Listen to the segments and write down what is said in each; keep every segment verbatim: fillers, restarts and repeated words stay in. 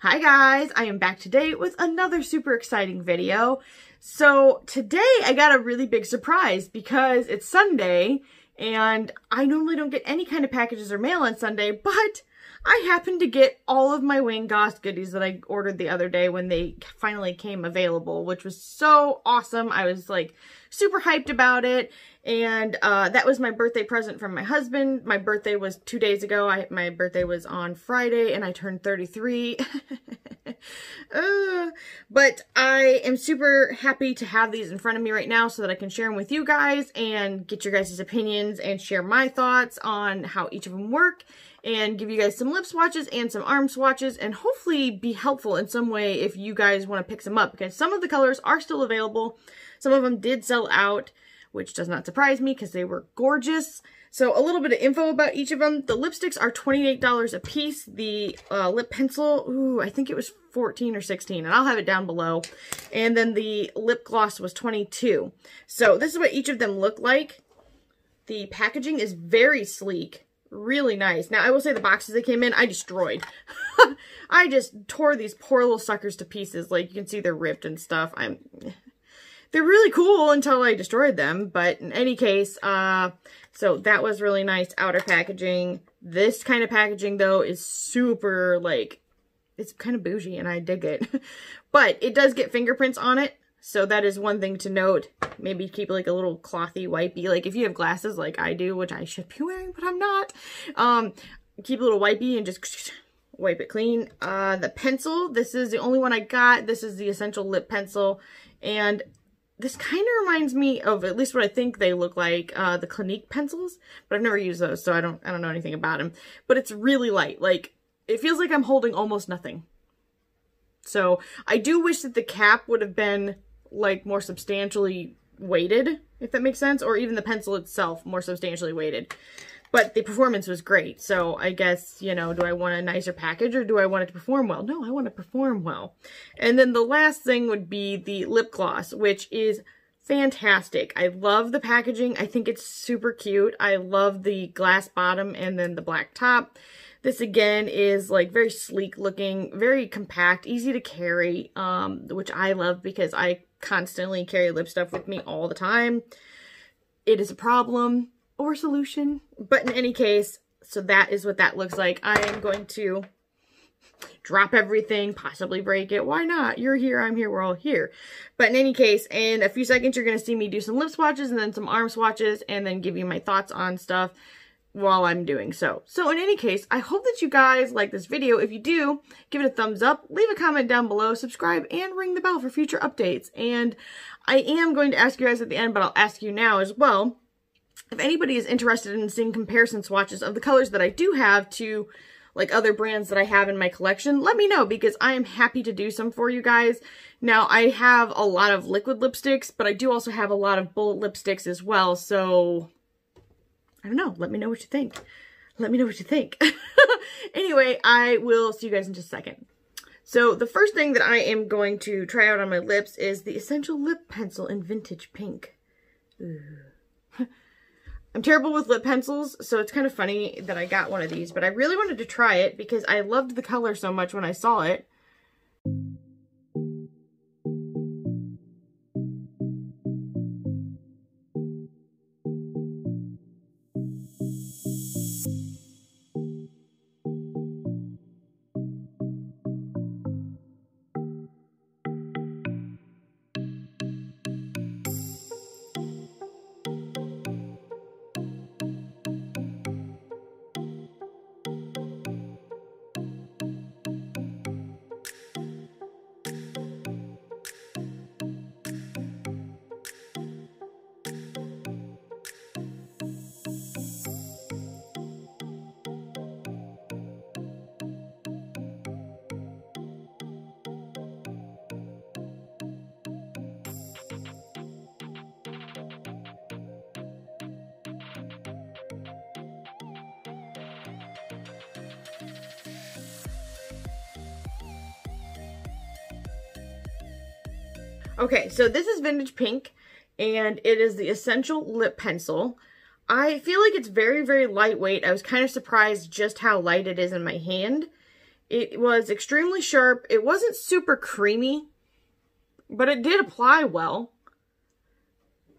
Hi guys, I am back today with another super exciting video. So today I got a really big surprise because it's Sunday and I normally don't get any kind of packages or mail on Sunday, but I happened to get all of my Wayne Goss goodies that I ordered the other day when they finally came available, which was so awesome. I was like super hyped about it. And uh, that was my birthday present from my husband. My birthday was two days ago. I, my birthday was on Friday and I turned thirty-three. uh, but I am super happy to have these in front of me right now so that I can share them with you guys and get your guys' opinions and share my thoughts on how each of them work and give you guys some lip swatches and some arm swatches and hopefully be helpful in some way if you guys want to pick some up, because some of the colors are still available. Some of them did sell out, which does not surprise me because they were gorgeous. So a little bit of info about each of them. The lipsticks are twenty-eight dollars a piece. The uh, lip pencil, ooh, I think it was fourteen or sixteen, and I'll have it down below. And then the lip gloss was twenty-two dollars. So this is what each of them look like. The packaging is very sleek, really nice. Now, I will say the boxes they came in, I destroyed. I just tore these poor little suckers to pieces. Like, you can see they're ripped and stuff. I'm... They're really cool until I destroyed them, but in any case, uh, so that was really nice outer packaging. This kind of packaging, though, is super, like, it's kind of bougie, and I dig it. But it does get fingerprints on it, so that is one thing to note. Maybe keep, like, a little clothy wipey. Like, if you have glasses like I do, which I should be wearing, but I'm not, um, keep a little wipey and just... wipe it clean. Uh, the pencil, this is the only one I got. This is the Essential Lip Pencil, and... this kind of reminds me of at least what I think they look like, uh, the Clinique pencils, but I've never used those, so I don't, I don't know anything about them. But it's really light. Like, it feels like I'm holding almost nothing. So I do wish that the cap would have been, like, more substantially weighted, if that makes sense, or even the pencil itself more substantially weighted. But the performance was great. So I guess, you know, do I want a nicer package or do I want it to perform well? No, I want to perform well. And then the last thing would be the lip gloss, which is fantastic. I love the packaging. I think it's super cute. I love the glass bottom and then the black top. This, again, is, like, very sleek looking, very compact, easy to carry, um, which I love because I constantly carry lip stuff with me all the time. It is a problem. Or solution, but in any case, so that is what that looks like. I am going to drop everything, possibly break it. Why not? You're here, I'm here, we're all here. But in any case, in a few seconds, you're gonna see me do some lip swatches and then some arm swatches and then give you my thoughts on stuff while I'm doing so. So in any case, I hope that you guys like this video. If you do, give it a thumbs up, leave a comment down below, subscribe, and ring the bell for future updates. And I am going to ask you guys at the end, but I'll ask you now as well, if anybody is interested in seeing comparison swatches of the colors that I do have to, like, other brands that I have in my collection, let me know, because I am happy to do some for you guys. Now, I have a lot of liquid lipsticks, but I do also have a lot of bullet lipsticks as well, so I don't know. Let me know what you think. Let me know what you think. Anyway, I will see you guys in just a second. So the first thing that I am going to try out on my lips is the Essential Lip Pencil in Vintage Pink. Ooh. I'm terrible with lip pencils, so it's kind of funny that I got one of these, but I really wanted to try it because I loved the color so much when I saw it. Okay, so this is Vintage Pink, and it is the Essential Lip Pencil. I feel like it's very, very lightweight. I was kind of surprised just how light it is in my hand, It was extremely sharp. It wasn't super creamy, but it did apply well.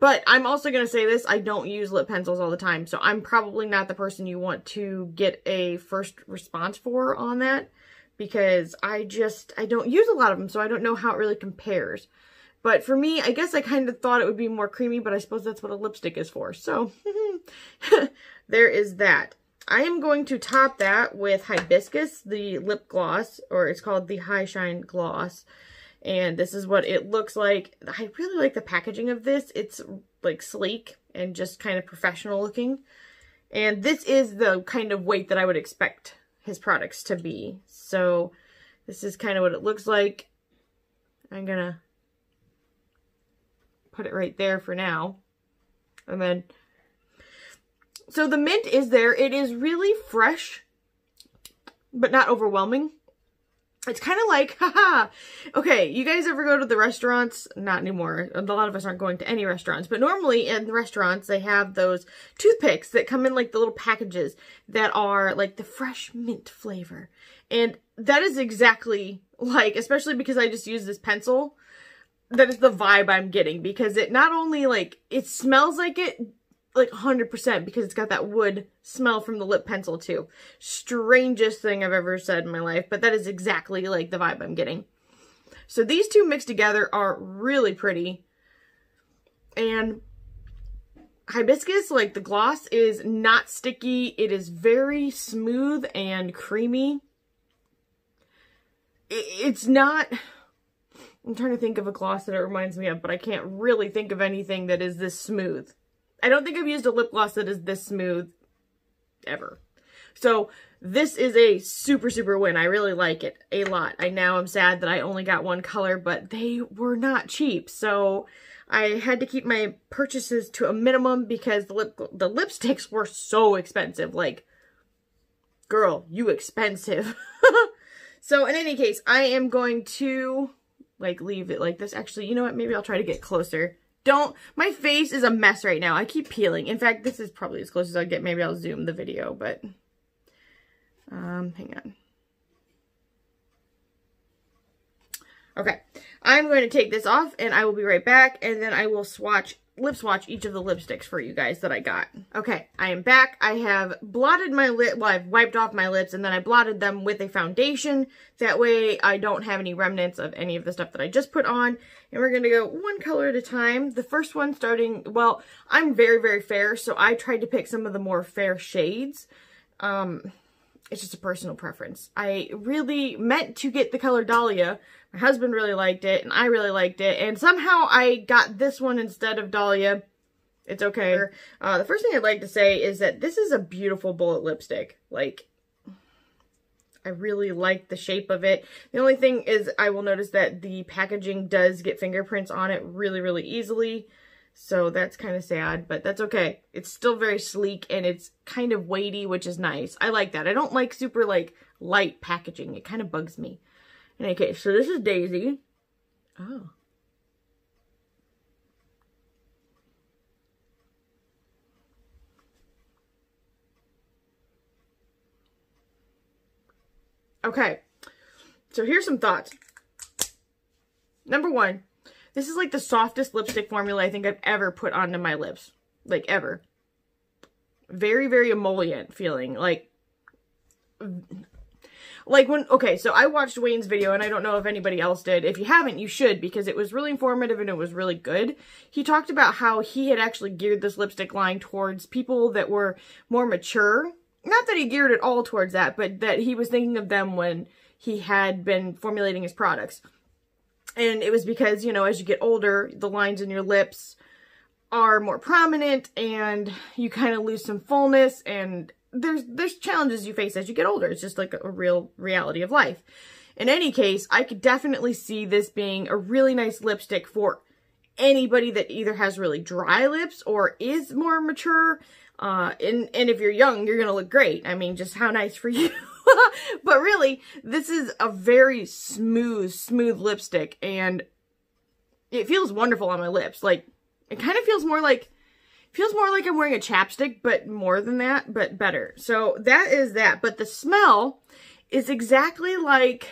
But I'm also going to say this, I don't use lip pencils all the time, so I'm probably not the person you want to get a first response for on that, because I just, I don't use a lot of them, so I don't know how it really compares. But for me, I guess I kind of thought it would be more creamy, but I suppose that's what a lipstick is for, so there is that. I am going to top that with Hibiscus, the lip gloss, or it's called the High Shine Gloss. And this is what it looks like. I really like the packaging of this. It's like sleek and just kind of professional looking. And this is the kind of weight that I would expect his products to be. So this is kind of what it looks like. I'm going to put it right there for now. And then, so the mint is there. It is really fresh, but not overwhelming. It's kind of like, haha, okay, you guys ever go to the restaurants? Not anymore. A lot of us aren't going to any restaurants, but normally in the restaurants, they have those toothpicks that come in like the little packages that are like the fresh mint flavor. And that is exactly like, especially because I just used this pencil, that is the vibe I'm getting, because it not only like, it smells like it, like one hundred percent, because it's got that wood smell from the lip pencil too. Strangest thing I've ever said in my life, but that is exactly like the vibe I'm getting. So these two mixed together are really pretty. And Hibiscus, like the gloss, is not sticky. It is very smooth and creamy. It's not... I'm trying to think of a gloss that it reminds me of, but I can't really think of anything that is this smooth. I don't think I've used a lip gloss that is this smooth ever. So this is a super, super win. I really like it a lot. I now am sad that I only got one color, but they were not cheap. So I had to keep my purchases to a minimum because the lip, the lipsticks were so expensive. Like, girl, you expensive. So in any case, I am going to like leave it like this. Actually, you know what? Maybe I'll try to get closer. Don't, my face is a mess right now. I keep peeling. In fact, this is probably as close as I'll get. Maybe I'll zoom the video, but um, hang on. Okay, I'm going to take this off and I will be right back, and then I will swatch, lip swatch each of the lipsticks for you guys that I got. Okay, I am back. I have blotted my lip, well, I've wiped off my lips, and then I blotted them with a foundation. That way I don't have any remnants of any of the stuff that I just put on. And we're going to go one color at a time. The first one starting, well, I'm very, very fair, so I tried to pick some of the more fair shades. Um... It's just a personal preference. I really meant to get the color Dahlia. My husband really liked it, and I really liked it. And somehow I got this one instead of Dahlia. It's okay. Uh, the first thing I'd like to say is that this is a beautiful bullet lipstick. Like, I really like the shape of it. The only thing is I will notice that the packaging does get fingerprints on it really, really easily. So that's kind of sad, but that's okay. It's still very sleek and it's kind of weighty, which is nice. I like that. I don't like super like light packaging. It kind of bugs me. In any case, so this is Daisy. Oh. Okay. So here's some thoughts. Number one. This is like the softest lipstick formula I think I've ever put onto my lips. Like, ever. Very, very emollient feeling. Like, like when, okay, so I watched Wayne's video, and I don't know if anybody else did. If you haven't, you should, because it was really informative and it was really good. He talked about how he had actually geared this lipstick line towards people that were more mature. Not that he geared it all towards that, but that he was thinking of them when he had been formulating his products. And it was because, you know, as you get older, the lines in your lips are more prominent and you kind of lose some fullness, and there's there's challenges you face as you get older. It's just like a real reality of life. In any case, I could definitely see this being a really nice lipstick for anybody that either has really dry lips or is more mature. Uh, and, and if you're young, you're going to look great. I mean, just how nice for you. But really, this is a very smooth, smooth lipstick, and it feels wonderful on my lips. Like, it kind of feels more like, feels more like I'm wearing a chapstick, but more than that, but better. So that is that. But the smell is exactly like,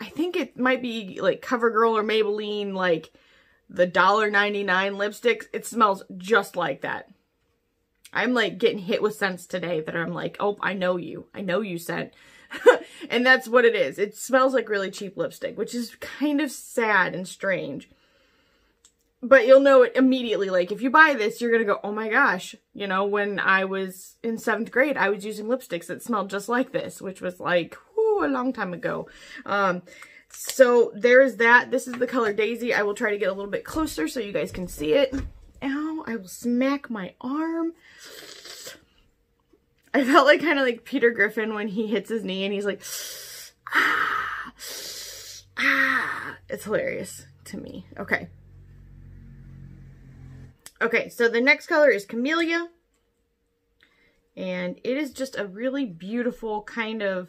I think it might be like CoverGirl or Maybelline, like the one ninety-nine lipsticks. It smells just like that. I'm like getting hit with scents today that I'm like, oh, I know you. I know you scent. And that's what it is. It smells like really cheap lipstick, which is kind of sad and strange. But you'll know it immediately. Like, if you buy this, you're going to go, oh my gosh. You know, when I was in seventh grade, I was using lipsticks that smelled just like this, which was like, whoo, a long time ago. Um, so there is that. This is the color Daisy. I will try to get a little bit closer so you guys can see it. Ow, I will smack my arm. I felt like kind of like Peter Griffin when he hits his knee and he's like, ah, ah. It's hilarious to me. Okay. Okay, so the next color is Camellia. And it is just a really beautiful kind of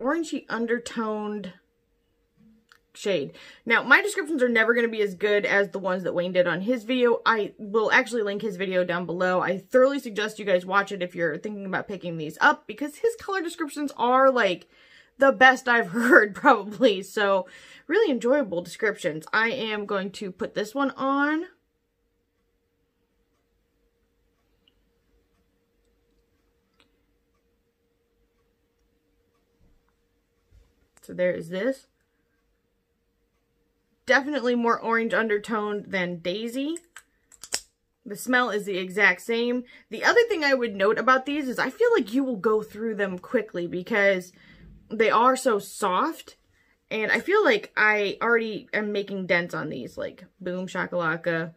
orangey undertoned shade. Now, my descriptions are never going to be as good as the ones that Wayne did on his video. I will actually link his video down below. I thoroughly suggest you guys watch it if you're thinking about picking these up, because his color descriptions are like the best I've heard probably. So really enjoyable descriptions. I am going to put this one on. So there is this. Definitely more orange undertone than Daisy. The smell is the exact same. The other thing I would note about these is I feel like you will go through them quickly because they are so soft. And I feel like I already am making dents on these. Like, boom, shakalaka.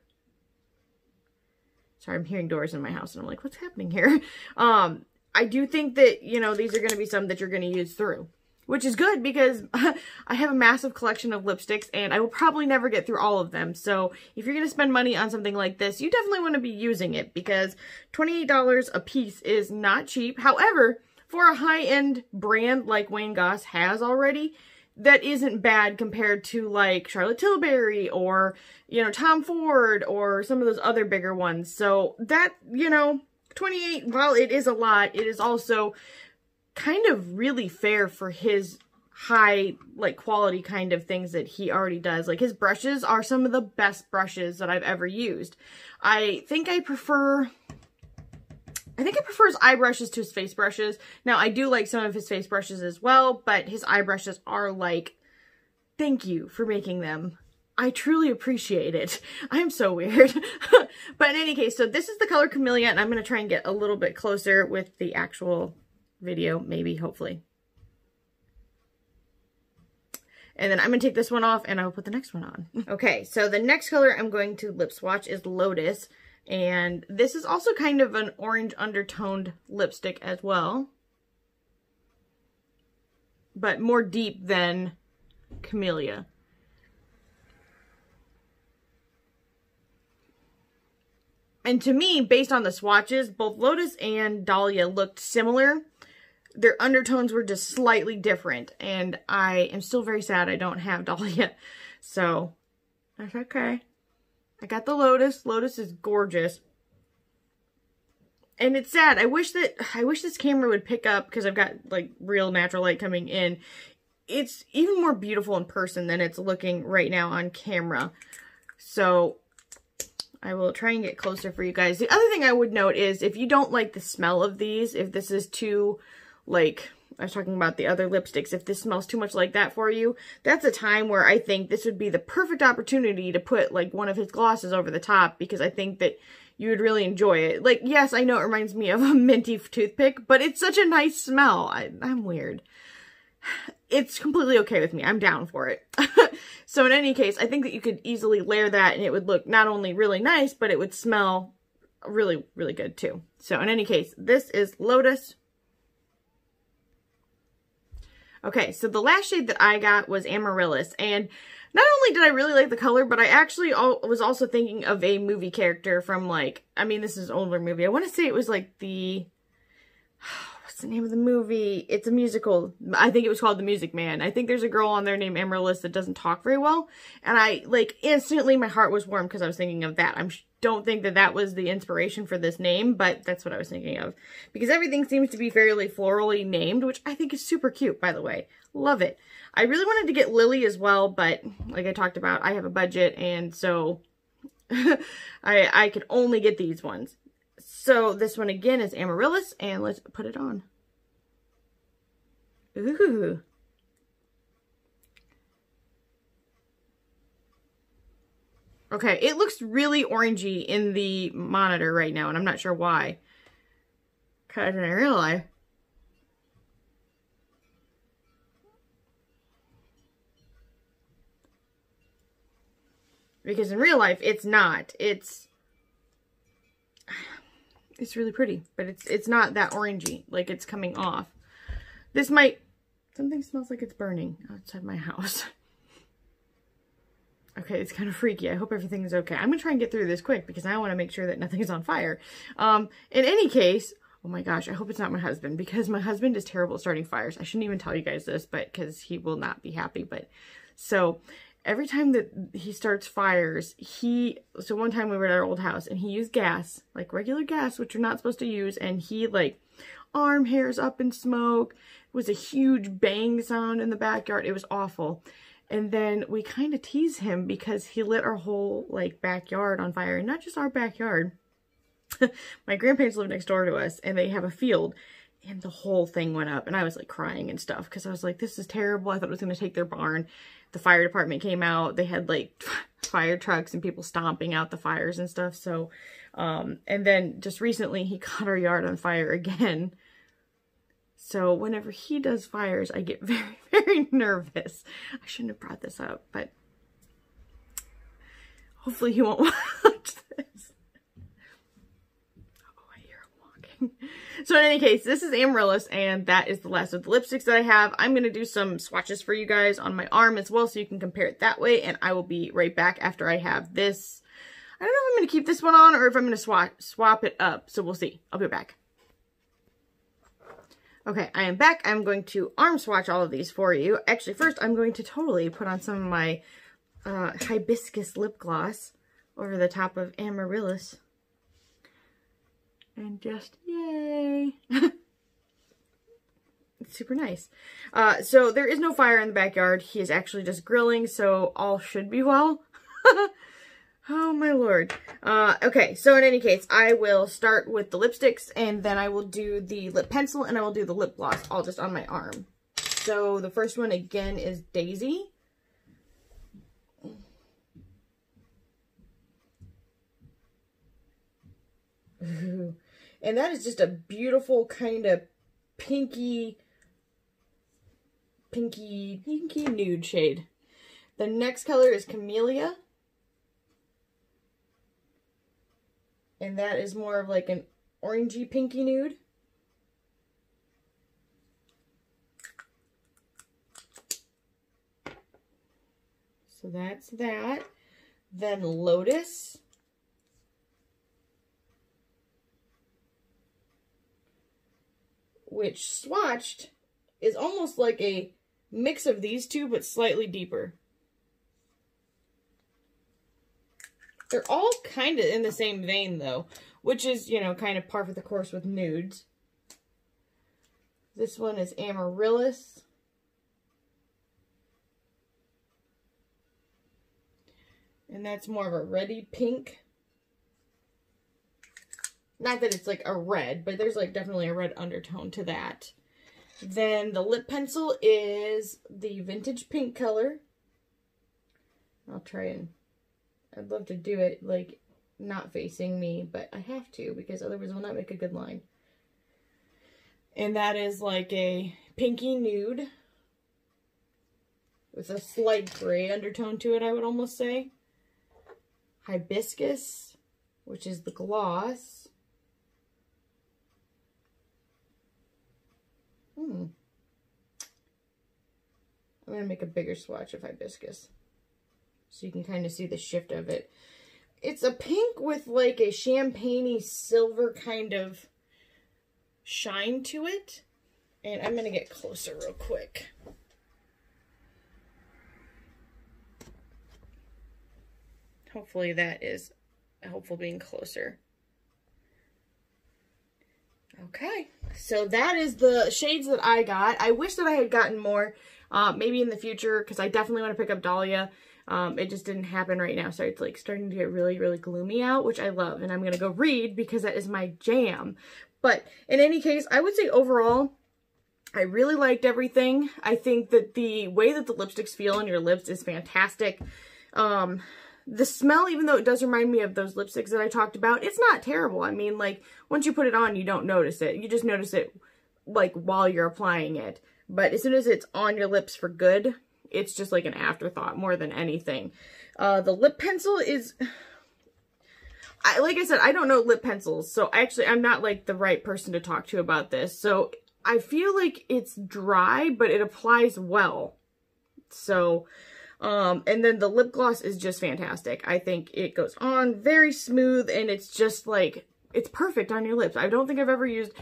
Sorry, I'm hearing doors in my house and I'm like, what's happening here? Um, I do think that, you know, these are going to be some that you're going to use through. Which is good because I have a massive collection of lipsticks and I will probably never get through all of them. So if you're going to spend money on something like this, you definitely want to be using it because twenty-eight dollars a piece is not cheap. However, for a high-end brand like Wayne Goss has already, that isn't bad compared to like Charlotte Tilbury or, you know, Tom Ford or some of those other bigger ones. So that, you know, twenty-eight dollars, while it is a lot, it is also kind of really fair for his high, like, quality kind of things that he already does. Like, his brushes are some of the best brushes that I've ever used. I think I prefer, I think I prefer his eye brushes to his face brushes. Now, I do like some of his face brushes as well, but his eye brushes are like, thank you for making them. I truly appreciate it. I'm so weird. But in any case, so this is the color Camellia, and I'm going to try and get a little bit closer with the actual video, maybe, hopefully. And then I'm going to take this one off and I'll put the next one on. Okay, so the next color I'm going to lip swatch is Lotus. And this is also kind of an orange undertoned lipstick as well. But more deep than Camellia. And to me, based on the swatches, both Lotus and Dahlia looked similar. Their undertones were just slightly different, and I am still very sad I don't have Dahlia, so that's okay. I got the Lotus. Lotus is gorgeous, and it's sad. I wish that I wish this camera would pick up because I've got like real natural light coming in. It's even more beautiful in person than it's looking right now on camera. So I will try and get closer for you guys. The other thing I would note is if you don't like the smell of these, if this is too, like, I was talking about the other lipsticks, if this smells too much like that for you, that's a time where I think this would be the perfect opportunity to put, like, one of his glosses over the top because I think that you would really enjoy it. Like, yes, I know it reminds me of a minty toothpick, but it's such a nice smell. I, I'm weird. It's completely okay with me. I'm down for it. So in any case, I think that you could easily layer that and it would look not only really nice, but it would smell really, really good too. So in any case, this is Lotus. Okay, so the last shade that I got was Amaryllis. And not only did I really like the color, but I actually all, was also thinking of a movie character from like, I mean, this is an older movie. I want to say it was like the, what's what's the name of the movie? It's a musical. I think it was called The Music Man. I think there's a girl on there named Amaryllis that doesn't talk very well. And I, like, instantly my heart was warm because I was thinking of that. I don't think that that was the inspiration for this name, but that's what I was thinking of. Because everything seems to be fairly florally named, which I think is super cute, by the way. Love it. I really wanted to get Lily as well, but like I talked about, I have a budget, and so I, I could only get these ones. So this one again is Amaryllis, and let's put it on. Ooh. Okay, it looks really orangey in the monitor right now, and I'm not sure why. 'Cause in real life. Because in real life, it's not. It's... It's really pretty, but it's it's not that orangey. Like, it's coming off. This might... Something smells like it's burning outside my house. Okay, it's kind of freaky. I hope everything's okay. I'm going to try and get through this quick because I want to make sure that nothing is on fire. Um, in any case... Oh my gosh, I hope it's not my husband because my husband is terrible at starting fires. I shouldn't even tell you guys this, but because he will not be happy. But so... Every time that he starts fires, he, so one time we were at our old house and he used gas, like regular gas, which you're not supposed to use. And he like arm hairs up in smoke. It was a huge bang sound in the backyard. It was awful. And then we kind of tease him because he lit our whole like backyard on fire, and not just our backyard. My grandparents live next door to us and they have a field. And the whole thing went up, and I was like crying and stuff because I was like, this is terrible. I thought it was going to take their barn. The fire department came out. They had like fire trucks and people stomping out the fires and stuff. So, um, and then just recently he caught our yard on fire again. So whenever he does fires, I get very, very nervous. I shouldn't have brought this up, but hopefully he won't watch this. Oh, I hear him walking. So in any case, this is Amaryllis, and that is the last of the lipsticks that I have. I'm going to do some swatches for you guys on my arm as well, so you can compare it that way, and I will be right back after I have this. I don't know if I'm going to keep this one on or if I'm going to swap, swap it up, so we'll see. I'll be back. Okay, I am back. I'm going to arm swatch all of these for you. Actually, first, I'm going to totally put on some of my uh, hibiscus lip gloss over the top of Amaryllis. And just, yay. It's super nice. Uh, so there is no fire in the backyard. He is actually just grilling, so all should be well. Oh, my Lord. Uh, okay, so in any case, I will start with the lipsticks, and then I will do the lip pencil, and I will do the lip gloss, all just on my arm. So the first one, again, is Daisy. Ooh. And that is just a beautiful kind of pinky, pinky, pinky nude shade. The next color is Camellia. And that is more of like an orangey pinky nude. So that's that. Then Lotus. Which swatched is almost like a mix of these two, but slightly deeper. They're all kind of in the same vein, though, which is, you know, kind of par for the course with nudes. This one is Amaryllis. And that's more of a reddy pink. Not that it's like a red, but there's like definitely a red undertone to that. Then the lip pencil is the vintage pink color. I'll try and, I'd love to do it like not facing me, but I have to because otherwise it will not make a good line. And that is like a pinky nude with a slight gray undertone to it, I would almost say. Hibiscus, which is the gloss. Hmm. I'm going to make a bigger swatch of hibiscus so you can kind of see the shift of it. It's a pink with like a champagne-y silver kind of shine to it. And I'm going to get closer real quick. Hopefully that is helpful being closer. Okay, so that is the shades that I got. I wish that I had gotten more, uh, maybe in the future, because I definitely want to pick up Dahlia. Um, it just didn't happen right now, so it's like starting to get really, really gloomy out, which I love, and I'm going to go read because that is my jam. But in any case, I would say overall, I really liked everything. I think that the way that the lipsticks feel on your lips is fantastic. Um... The smell, even though it does remind me of those lipsticks that I talked about, it's not terrible. I mean, like, once you put it on, you don't notice it. You just notice it, like, while you're applying it. But as soon as it's on your lips for good, it's just like an afterthought more than anything. Uh, the lip pencil is... I, like I said, I don't know lip pencils, so actually I'm not, like, the right person to talk to about this. So I feel like it's dry, but it applies well. So... Um, and then the lip gloss is just fantastic. I think it goes on very smooth, and it's just like, it's perfect on your lips. I don't think I've ever used,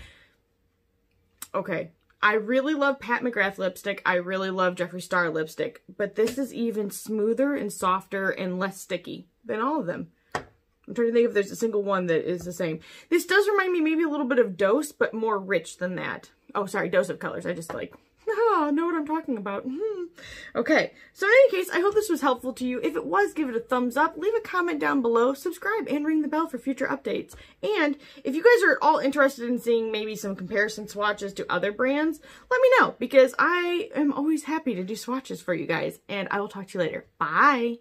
okay, I really love Pat McGrath lipstick. I really love Jeffree Star lipstick, but this is even smoother and softer and less sticky than all of them. I'm trying to think if there's a single one that is the same. This does remind me maybe a little bit of Dose, but more rich than that. Oh, sorry, Dose of Colors. I just like... Oh, know what I'm talking about. Mm-hmm. Okay, so in any case, I hope this was helpful to you. If it was, give it a thumbs up, leave a comment down below, subscribe, and ring the bell for future updates. And if you guys are at all interested in seeing maybe some comparison swatches to other brands, let me know, because I am always happy to do swatches for you guys, and I will talk to you later. Bye!